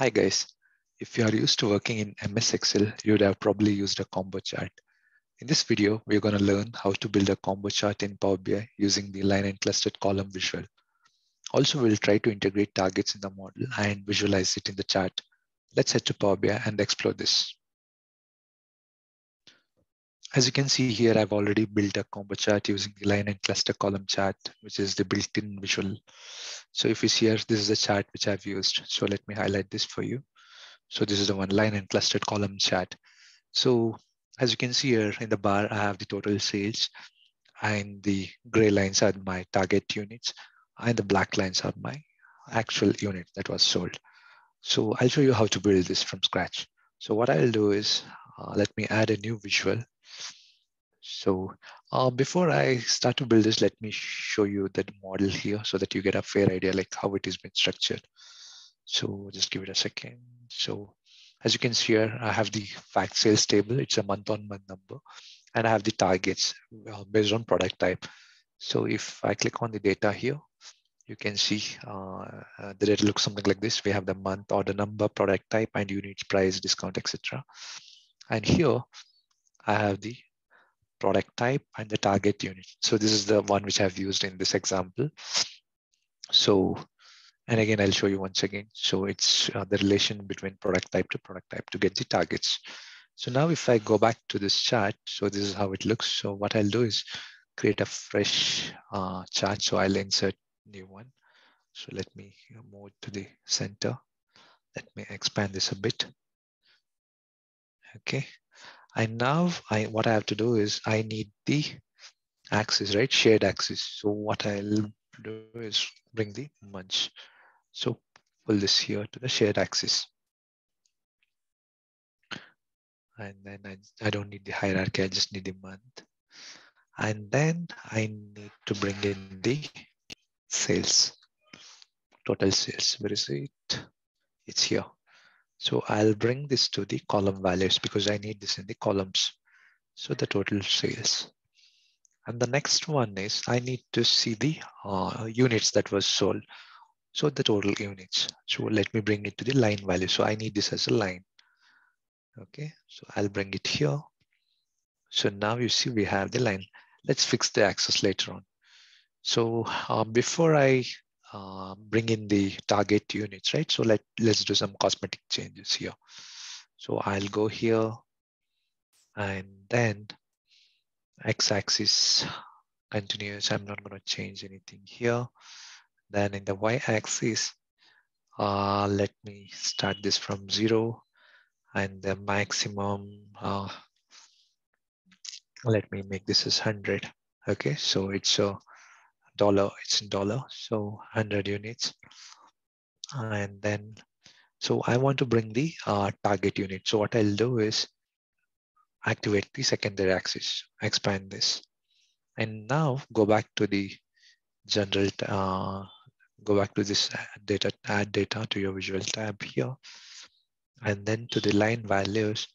Hi guys, if you are used to working in MS Excel, you would have probably used a combo chart. In this video, we're going to learn how to build a combo chart in Power BI using the line and clustered column visual. Also, we'll try to integrate targets in the model and visualize it in the chart. Let's head to Power BI and explore this. As you can see here, I've already built a combo chart using the line and cluster column chart, which is the built-in visual. So if you see here, this is a chart which I've used. So let me highlight this for you. So this is the one line and clustered column chart. So as you can see here in the bar, I have the total sales and the gray lines are my target units and the black lines are my actual unit that was sold. So I'll show you how to build this from scratch. So what I'll do is let me add a new visual. So before I start to build this, let me show you that model here so that you get a fair idea like how it is been structured. So just give it a second. So as you can see here, I have the fact sales table. It's a month-on-month number, and I have the targets based on product type. So if I click on the data here, you can see the data looks something like this. We have the month, order number, product type, and unit price, discount, etc. And here I have the product type and the target unit. So this is the one which I've used in this example. So, and again, I'll show you once again. So it's the relation between product type to get the targets. So now if I go back to this chart, so this is how it looks. So what I'll do is create a fresh chart. So I'll insert new one. So let me move to the center. Let me expand this a bit. Okay. And now what I have to do is I need the axis, right? Shared axis. So what I'll do is bring the months. So pull this here to the shared axis. And then I don't need the hierarchy. I just need the month. And then I need to bring in the sales, total sales. Where is it? It's here. So I'll bring this to the column values because I need this in the columns. So the total sales. And the next one is I need to see the units that was sold. So the total units. So let me bring it to the line value. So I need this as a line. Okay, so I'll bring it here. So now you see we have the line. Let's fix the axis later on. So before I bring in the target units, right? So let's do some cosmetic changes here. So I'll go here and then x-axis continues. I'm not going to change anything here. Then in the y-axis, let me start this from 0 and the maximum, let me make this as 100. Okay, so it's a dollar, it's in dollar, so 100 units. And then, so I want to bring the target unit. So what I'll do is activate the secondary axis, expand this. And now go back to the general, go back to this data, add data to your visual tab here. And then to the line values,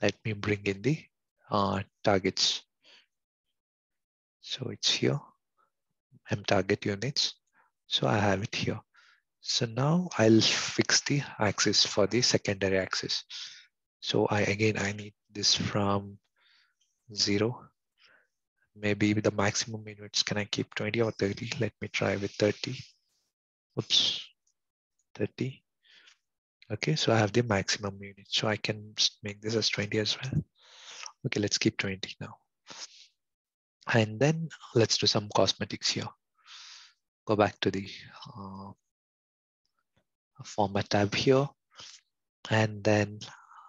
let me bring in the targets. So it's here. M target units. So I have it here. So now I'll fix the axis for the secondary axis. So I need this from 0. Maybe with the maximum units, can I keep 20 or 30? Let me try with 30. Oops, 30. Okay, so I have the maximum unit. So I can make this as 20 as well. Okay, let's keep 20 now. And then let's do some cosmetics here. Go back to the format tab here. And then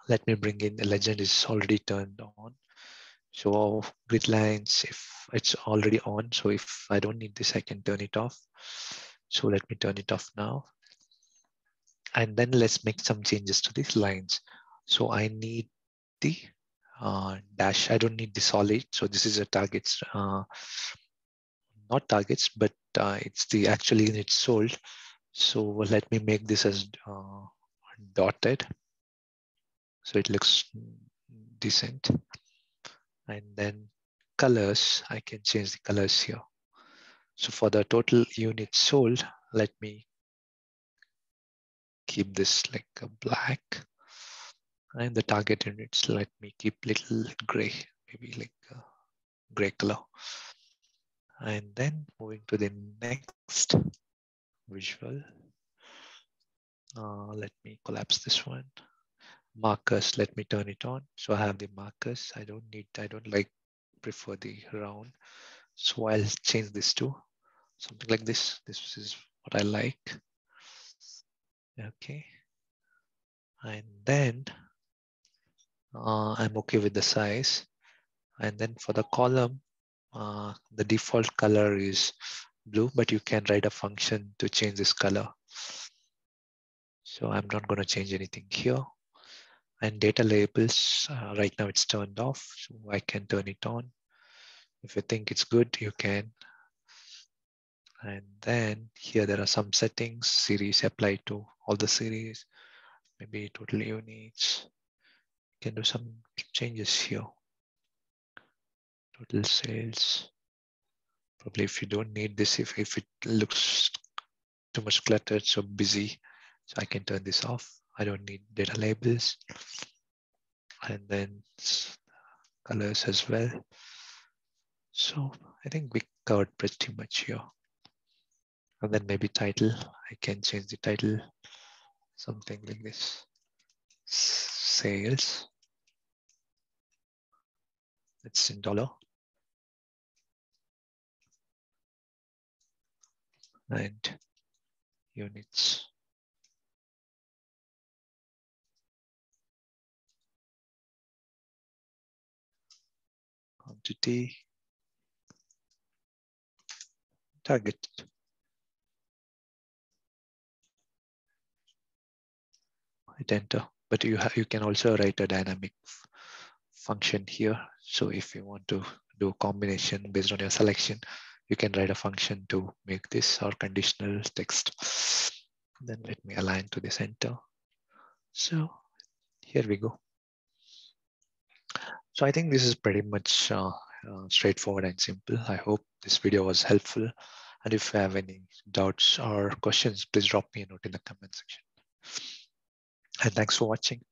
let me bring in the legend is already turned on. So grid lines, if it's already on. So if I don't need this, I can turn it off. So let me turn it off now. And then let's make some changes to these lines. So I need the dash. I don't need the solid. So this is a targets, not targets, but it's the actual unit sold. So let me make this as dotted. So it looks decent. And then colors, I can change the colors here. So for the total unit sold, let me keep this like a black, and the target units, let me keep little gray, maybe like a gray color. And then moving to the next visual, let me collapse this one. Markers, let me turn it on. So I have the markers. I don't prefer the round. So I'll change this to something like this. This is what I like. Okay. And then I'm okay with the size. And then for the column, the default color is blue, but you can write a function to change this color. So I'm not going to change anything here. And data labels, right now it's turned off, so I can turn it on. If you think it's good, you can. And then here there are some settings, series apply to all the series, maybe total units. You can do some changes here. Total sales, probably if you don't need this, if it looks too much cluttered, so busy, so I can turn this off. I don't need data labels, and then colors as well. So I think we covered pretty much here. And then maybe title, I can change the title, something like this, sales. It's in dollar. And units. Quantity, target. Hit enter. But you can also write a dynamic function here. So if you want to do a combination based on your selection, you can write a function to make this or conditional text. Then let me align to the center. So here we go. So I think this is pretty much straightforward and simple. I hope this video was helpful. And if you have any doubts or questions, please drop me a note in the comment section. And thanks for watching.